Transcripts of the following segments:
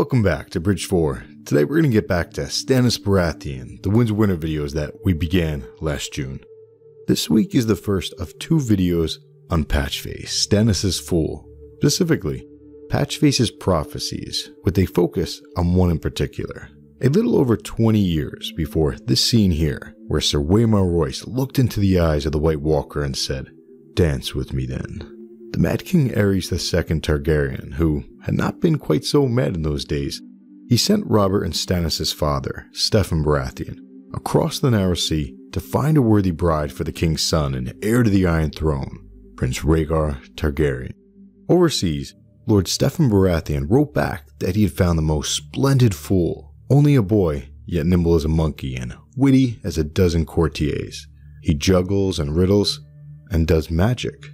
Welcome back to Bridge 4. Today we're going to get back to Stannis Baratheon, the Winds of Winter videos that we began last June. This week is the first of two videos on Patchface, Stannis' fool, specifically Patchface's prophecies, with a focus on one in particular. A little over 20 years before this scene here, where Ser Waymar Royce looked into the eyes of the White Walker and said, "Dance with me then." The Mad King Aerys II Targaryen, who had not been quite so mad in those days, he sent Robert and Stannis' father, Steffon Baratheon, across the narrow sea to find a worthy bride for the king's son and heir to the Iron Throne, Prince Rhaegar Targaryen. Overseas, Lord Steffon Baratheon wrote back that he had found the most splendid fool, only a boy, yet nimble as a monkey and witty as a dozen courtiers. He juggles and riddles and does magic,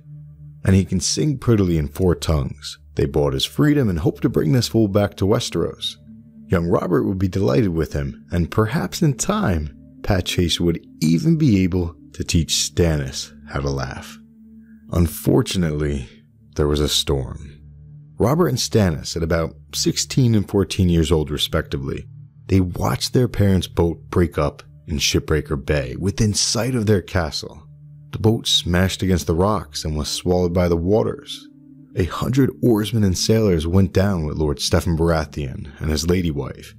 and he can sing prettily in four tongues. They bought his freedom and hoped to bring this fool back to Westeros. Young Robert would be delighted with him, and perhaps in time, Patchface would even be able to teach Stannis how to laugh. Unfortunately, there was a storm. Robert and Stannis, at about 16 and 14 years old respectively, they watched their parents' boat break up in Shipbreaker Bay, within sight of their castle. The boat smashed against the rocks and was swallowed by the waters. 100 oarsmen and sailors went down with Lord Steffon Baratheon and his lady wife,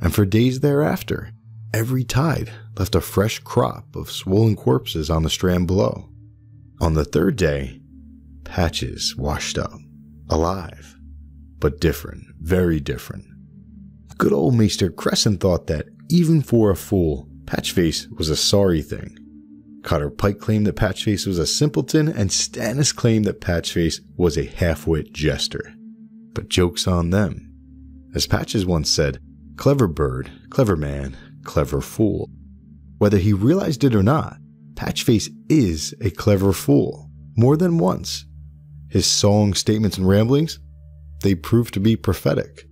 and for days thereafter, every tide left a fresh crop of swollen corpses on the strand below. On the third day, Patches washed up, alive, but different, very different. Good old Maester Crescent thought that, even for a fool, Patchface was a sorry thing. Cotter Pike claimed that Patchface was a simpleton, and Stannis claimed that Patchface was a half-wit jester. But joke's on them. As Patches once said, clever bird, clever man, clever fool. Whether he realized it or not, Patchface is a clever fool, more than once. His songs, statements, and ramblings, they proved to be prophetic.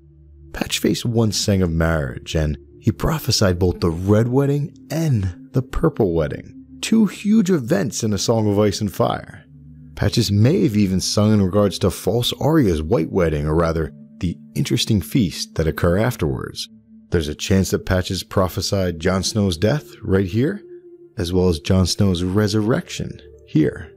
Patchface once sang of marriage, and he prophesied both the Red Wedding and the Purple Wedding, two huge events in A Song of Ice and Fire. Patches may have even sung in regards to False Arya's White Wedding, or rather, the interesting feasts that occur afterwards. There's a chance that Patches prophesied Jon Snow's death right here, as well as Jon Snow's resurrection here.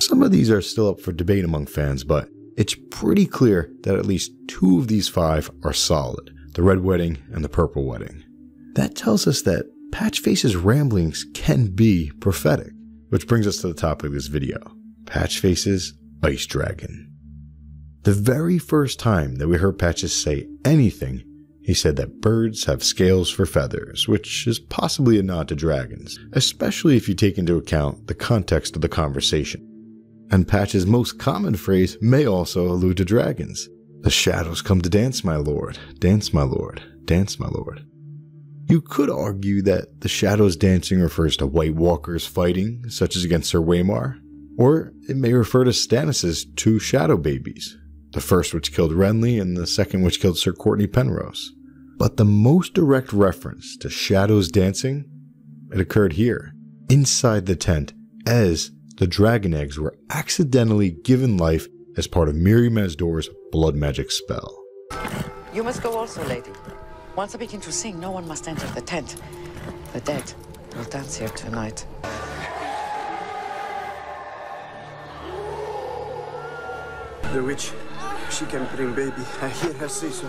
Some of these are still up for debate among fans, but it's pretty clear that at least two of these five are solid, the Red Wedding and the Purple Wedding. That tells us that Patchface's ramblings can be prophetic, which brings us to the topic of this video, Patchface's Ice Dragon. The very first time that we heard Patches say anything, he said that birds have scales for feathers, which is possibly a nod to dragons, especially if you take into account the context of the conversation. And Patches' most common phrase may also allude to dragons. The shadows come to dance, my lord, dance, my lord, dance, my lord. You could argue that the shadows dancing refers to White Walkers fighting, such as against Ser Waymar, or it may refer to Stannis' two shadow babies, the first which killed Renly and the second which killed Sir Courtney Penrose. But the most direct reference to shadows dancing, it occurred here, inside the tent, as the dragon eggs were accidentally given life as part of Miriam Asdor's blood magic spell. You must go also, lady. Once I begin to sing, no one must enter the tent. The dead will dance here tonight. The witch, she can bring baby. I hear her say so.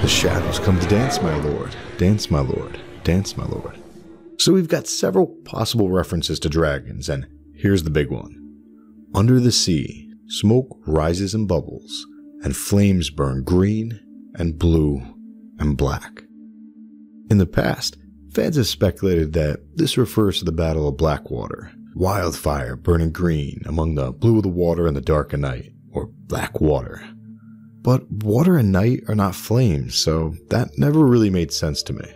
The shadows come to dance, my lord. Dance, my lord. Dance, my lord. So we've got several possible references to dragons, and here's the big one. Under the sea, smoke rises and bubbles, and flames burn green and blue and black. In the past, fans have speculated that this refers to the Battle of Blackwater, wildfire burning green among the blue of the water and the dark of night, or black water. But water and night are not flames, so that never really made sense to me.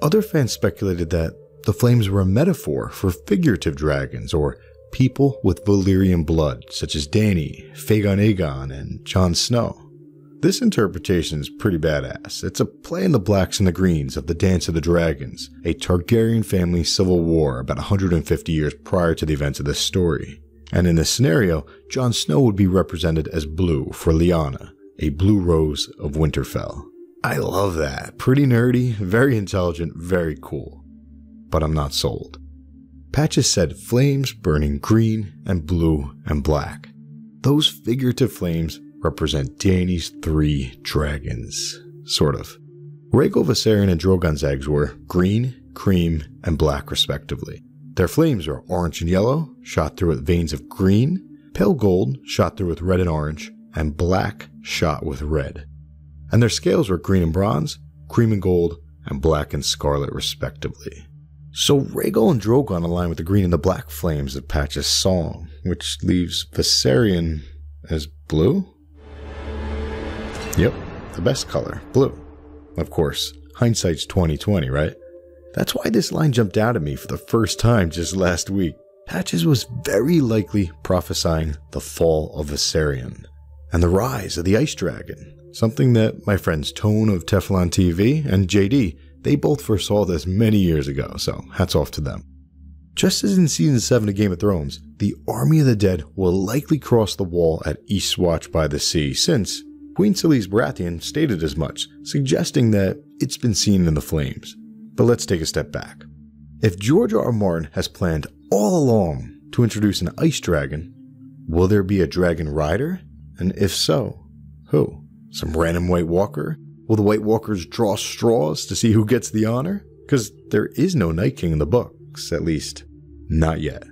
Other fans speculated that the flames were a metaphor for figurative dragons, or people with Valyrian blood, such as Dany, Fagon Aegon, and Jon Snow. This interpretation is pretty badass. It's a play on the blacks and the greens of the Dance of the Dragons, a Targaryen family civil war about 150 years prior to the events of this story. And in this scenario, Jon Snow would be represented as blue for Lyanna, A Blue Rose of Winterfell. I love that. Pretty nerdy, very intelligent, very cool. But I'm not sold. Patches said flames burning green and blue and black. Those figurative flames represent Dany's three dragons. Sort of. Rhaegal, Viserion, and Drogon's eggs were green, cream, and black respectively. Their flames are orange and yellow, shot through with veins of green, pale gold, shot through with red and orange, and black, shot with red. And their scales were green and bronze, cream and gold, and black and scarlet respectively. So Rhaegal and Drogon align with the green and the black flames of Patch's song, which leaves Viserion as blue? Yep, the best color, blue. Of course, hindsight's 20/20, right? That's why this line jumped out at me for the first time just last week. Patches was very likely prophesying the fall of Viserion and the rise of the Ice Dragon, something that my friends Tone of Teflon TV and JD, they both foresaw this many years ago, so hats off to them. Just as in Season 7 of Game of Thrones, the Army of the Dead will likely cross the wall at Eastwatch by the Sea, since Queen Selyse Baratheon stated as much, suggesting that it's been seen in the flames. But let's take a step back. If George R. R. Martin has planned all along to introduce an ice dragon, will there be a dragon rider? And if so, who? Some random White Walker? Will the White Walkers draw straws to see who gets the honor? Because there is no Night King in the books, at least, not yet.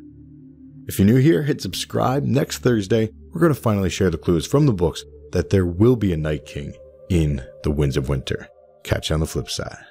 If you're new here, hit subscribe. Next Thursday, we're going to finally share the clues from the books that there will be a Night King in The Winds of Winter. Catch you on the flip side.